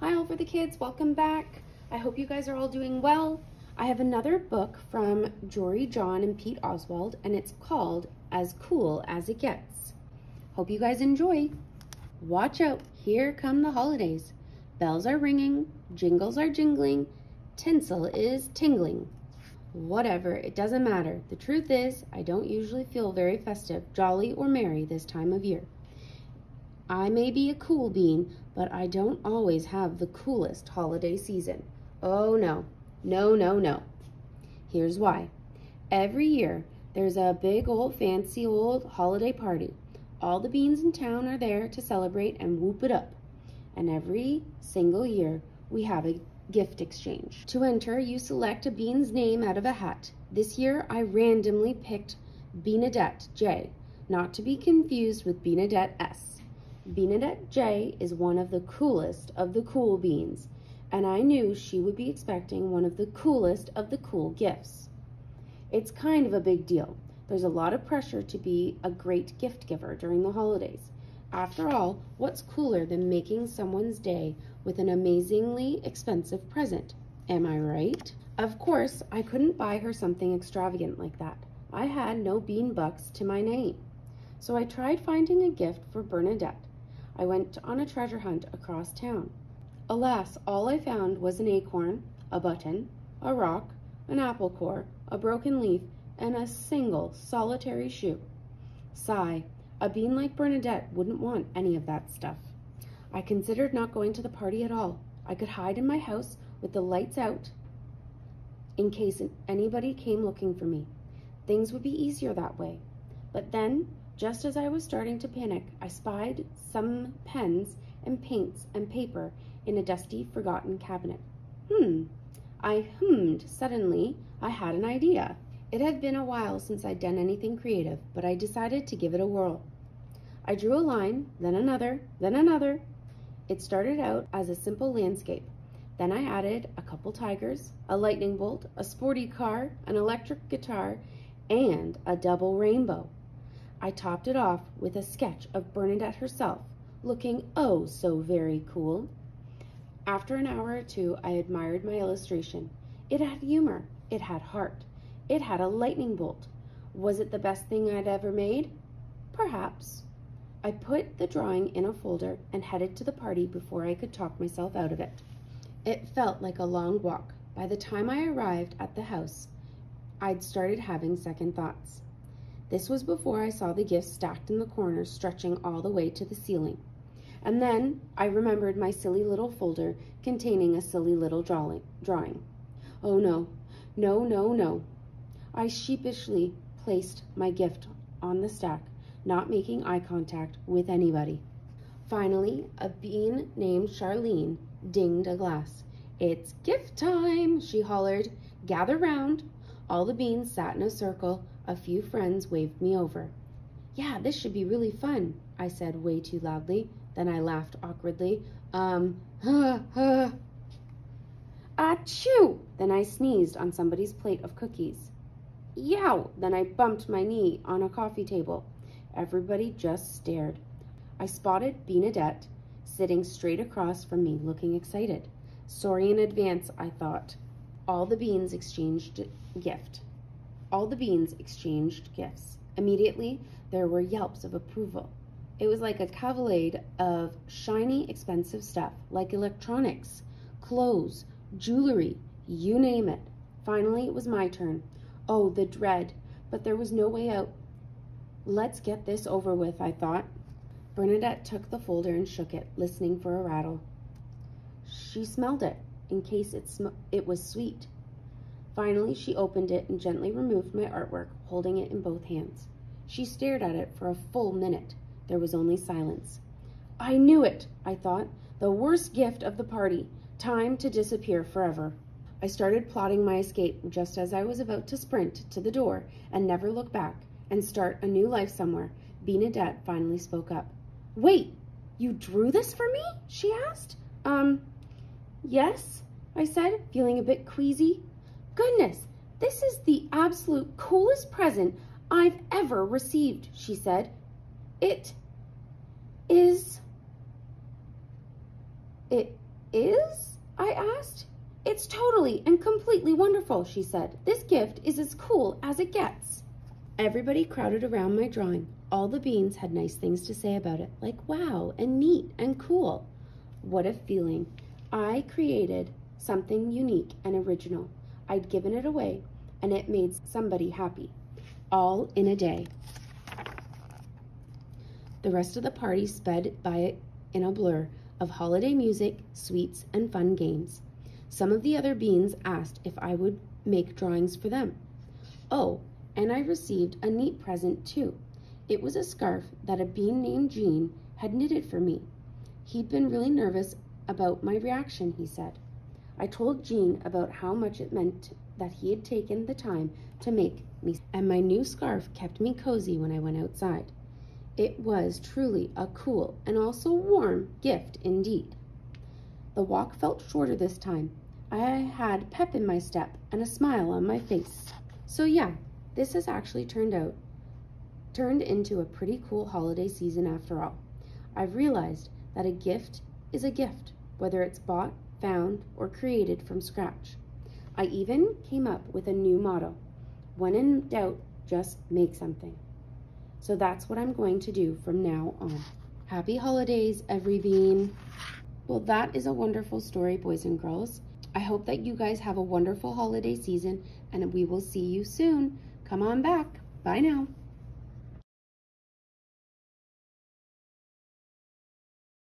Hi all for the kids, welcome back. I hope you guys are all doing well. I have another book from Jory John and Pete Oswald, and it's called As Cool As It Gets. Hope you guys enjoy. Watch out, here come the holidays. Bells are ringing, jingles are jingling, tinsel is tingling. Whatever, it doesn't matter. The truth is, I don't usually feel very festive, jolly, or merry this time of year. I may be a cool bean, but I don't always have the coolest holiday season. Oh no, no, no, no. Here's why. Every year, there's a big old fancy old holiday party. All the beans in town are there to celebrate and whoop it up. And every single year, we have a gift exchange. To enter, you select a bean's name out of a hat. This year, I randomly picked Beanadette J, not to be confused with Beanadette S. Beanadette J is one of the coolest of the cool beans, and I knew she would be expecting one of the coolest of the cool gifts. It's kind of a big deal. There's a lot of pressure to be a great gift giver during the holidays. After all, what's cooler than making someone's day with an amazingly expensive present? Am I right? Of course, I couldn't buy her something extravagant like that. I had no bean bucks to my name. So I tried finding a gift for Bernadette. I went on a treasure hunt across town. Alas, all I found was an acorn, a button, a rock, an apple core, a broken leaf, and a single solitary shoe. Sigh, a bean like Bernadette wouldn't want any of that stuff. I considered not going to the party at all. I could hide in my house with the lights out in case anybody came looking for me. Things would be easier that way. But then, just as I was starting to panic, I spied some pens and paints and paper in a dusty, forgotten cabinet. I hummed. Suddenly, I had an idea. It had been a while since I'd done anything creative, but I decided to give it a whirl. I drew a line, then another, then another. It started out as a simple landscape. Then I added a couple tigers, a lightning bolt, a sporty car, an electric guitar, and a double rainbow. I topped it off with a sketch of Bernadette herself, looking oh so very cool. After an hour or two, I admired my illustration. It had humor. It had heart. It had a lightning bolt. Was it the best thing I'd ever made? Perhaps. I put the drawing in a folder and headed to the party before I could talk myself out of it. It felt like a long walk. By the time I arrived at the house, I'd started having second thoughts. This was before I saw the gifts stacked in the corners, stretching all the way to the ceiling. And then I remembered my silly little folder containing a silly little drawing. Oh no, no, no, no. I sheepishly placed my gift on the stack, not making eye contact with anybody. Finally, a bean named Charlene dinged a glass. "It's gift time," she hollered. "Gather round." All the beans sat in a circle. A few friends waved me over. "Yeah, this should be really fun," I said way too loudly. Then I laughed awkwardly. Achoo! Then I sneezed on somebody's plate of cookies. Yow! Then I bumped my knee on a coffee table. Everybody just stared. I spotted Beanadette sitting straight across from me, looking excited. Sorry in advance, I thought. All the beans exchanged gifts. Immediately, there were yelps of approval. It was like a cavalcade of shiny, expensive stuff, like electronics, clothes, jewelry, you name it. Finally, it was my turn. Oh, the dread, but there was no way out. Let's get this over with, I thought. Bernadette took the folder and shook it, listening for a rattle. She smelled it, in case it was sweet. Finally, she opened it and gently removed my artwork, holding it in both hands. She stared at it for a full minute. There was only silence. "I knew it," I thought. "The worst gift of the party. Time to disappear forever." I started plotting my escape just as I was about to sprint to the door and never look back and start a new life somewhere. Beanadette finally spoke up. "Wait, you drew this for me?" she asked. Yes, I said, feeling a bit queasy. "Goodness, this is the absolute coolest present I've ever received," she said. "It is, it Is? I asked. It's totally and completely wonderful, she said. This gift is as cool as it gets. Everybody crowded around my drawing. All the beans had nice things to say about it, like wow and neat and cool. What a feeling. I created something unique and original. I'd given it away, and it made somebody happy. All in a day. The rest of the party sped by in a blur of holiday music, sweets, and fun games. Some of the other beans asked if I would make drawings for them. Oh, and I received a neat present too. It was a scarf that a bean named Jean had knitted for me. He'd been really nervous about my reaction, he said. I told Jean about how much it meant that he had taken the time to make me, and my new scarf kept me cozy when I went outside. It was truly a cool and also warm gift indeed. The walk felt shorter this time. I had pep in my step and a smile on my face. So yeah, this has actually turned into a pretty cool holiday season after all. I've realized that a gift is a gift, whether it's bought, found, or created from scratch. I even came up with a new motto. When in doubt, just make something. So that's what I'm going to do from now on. Happy holidays, every bean. Well, that is a wonderful story, boys and girls. I hope that you guys have a wonderful holiday season, and we will see you soon. Come on back. Bye now.